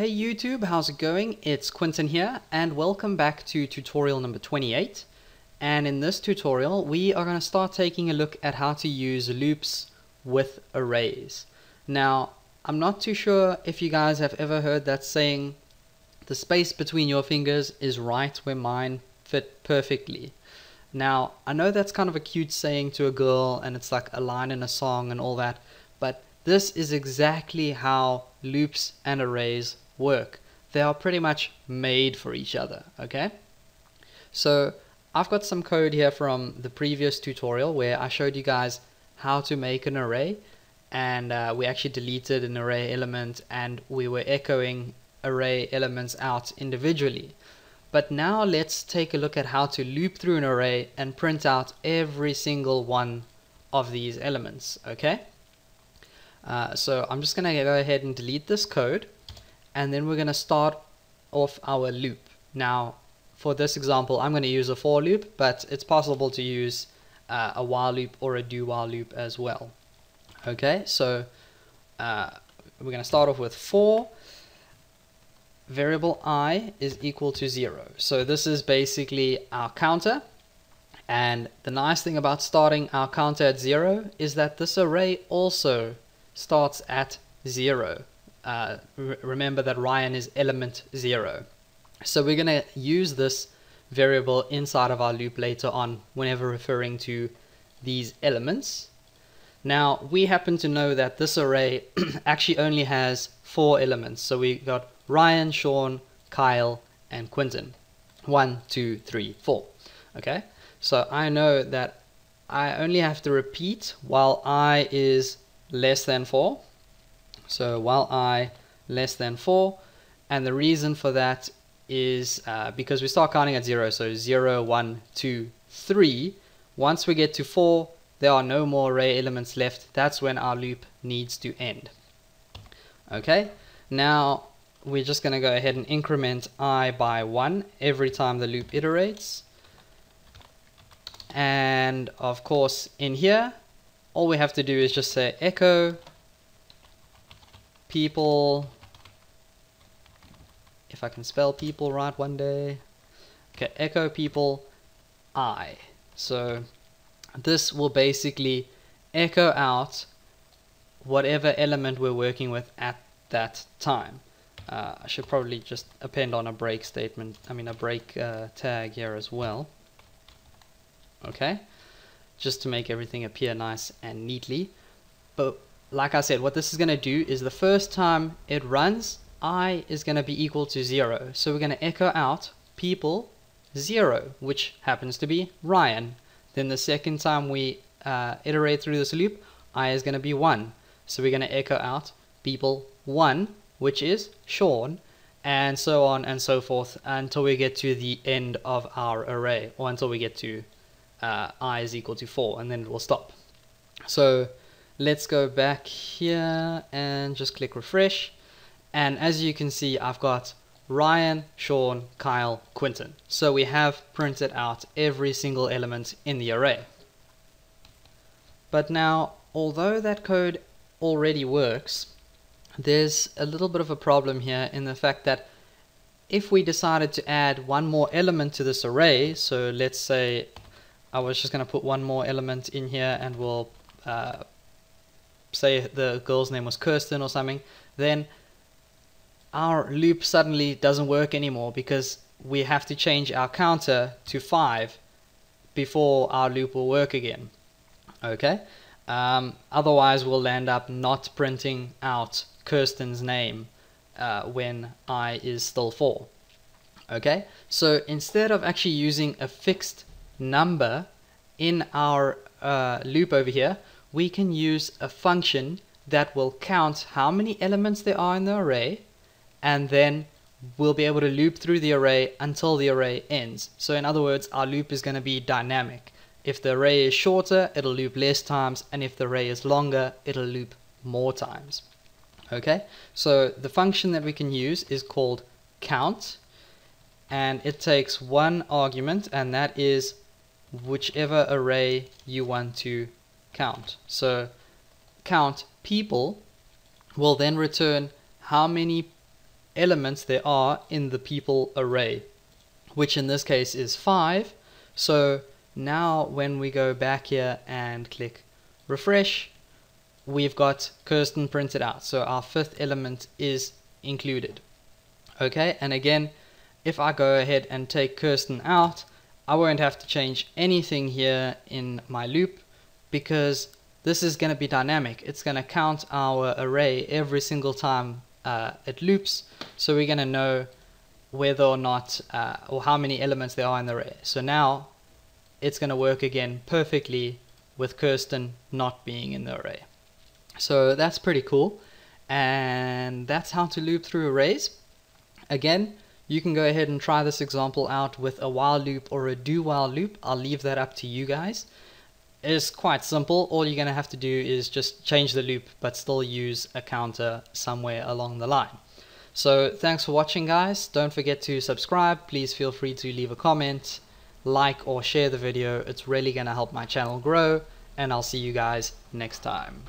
Hey YouTube, how's it going? It's Quentin here and welcome back to tutorial number 28. And in this tutorial we are going to start taking a look at how to use loops with arrays. Now I'm not too sure if you guys have ever heard that saying, the space between your fingers is right where mine fit perfectly. Now I know that's kind of a cute saying to a girl and it's like a line in a song and all that, but this is exactly how loops and arrays work. They are pretty much made for each other, okay? So I've got some code here from the previous tutorial where I showed you guys how to make an array, and we actually deleted an array element and we were echoing array elements out individually. But now let's take a look at how to loop through an array and print out every single one of these elements, okay? So I'm just going to go ahead and delete this code, and then we're going to start off our loop. Now for this example I'm going to use a for loop, but it's possible to use a while loop or a do while loop as well. Okay, so we're going to start off with for variable I is equal to 0. So this is basically our counter. And the nice thing about starting our counter at 0 is that this array also starts at 0. Remember that Ryan is element 0. So we're going to use this variable inside of our loop later on whenever referring to these elements. Now we happen to know that this array actually only has 4 elements. So we got Ryan, Sean, Kyle, and Quentin. 1, 2, 3, 4. Okay, so I know that I only have to repeat while I is less than 4. So while I less than 4, and the reason for that is because we start counting at 0, so 0, 1, 2, 3. Once we get to 4, there are no more array elements left. That's when our loop needs to end. Okay, now we're just going to go ahead and increment I by 1 every time the loop iterates. And of course in here all we have to do is just say echo people, if I can spell people right one day. Okay, echo people I. So this will basically echo out whatever element we're working with at that time. I should probably just append on a break statement, a break tag here as well. Okay, just to make everything appear nice and neatly. But like I said, what this is going to do is the first time it runs, I is going to be equal to 0. So we're going to echo out people 0, which happens to be Ryan. Then the second time we iterate through this loop, I is going to be 1. So we're going to echo out people 1, which is Sean, and so on and so forth until we get to the end of our array, or until we get to I is equal to 4, and then it will stop. So let's go back here and just click refresh, and as you can see I've got Ryan, Sean, Kyle, Quentin. So we have printed out every single element in the array. But now, although that code already works, there's a little bit of a problem here in the fact that if we decided to add one more element to this array, so let's say I was just going to put one more element in here and we'll say the girl's name was Kirsten or something, then our loop suddenly doesn't work anymore because we have to change our counter to 5 before our loop will work again. Okay, otherwise we'll end up not printing out Kirsten's name when I is still 4. Okay, so instead of actually using a fixed number in our loop over here, we can use a function that will count how many elements there are in the array, and then we'll be able to loop through the array until the array ends. So in other words, our loop is going to be dynamic. If the array is shorter, it'll loop less times, and if the array is longer, it'll loop more times. Okay, so the function that we can use is called count, and it takes one argument, and that is whichever array you want to count. So count people will then return how many elements there are in the people array, which in this case is 5. So now when we go back here and click refresh, we've got Kirsten printed out. So our 5th element is included. Okay, and again, if I go ahead and take Kirsten out, I won't have to change anything here in my loop, because this is going to be dynamic. It's going to count our array every single time it loops, so we're going to know whether or not or how many elements there are in the array. So now it's going to work again perfectly with Kirsten not being in the array. So that's pretty cool, and that's how to loop through arrays. Again, you can go ahead and try this example out with a while loop or a do while loop. I'll leave that up to you guys. It's quite simple. All you're going to have to do is just change the loop, but still use a counter somewhere along the line. So thanks for watching, guys. Don't forget to subscribe. Please feel free to leave a comment, like or share the video. It's really going to help my channel grow, and I'll see you guys next time.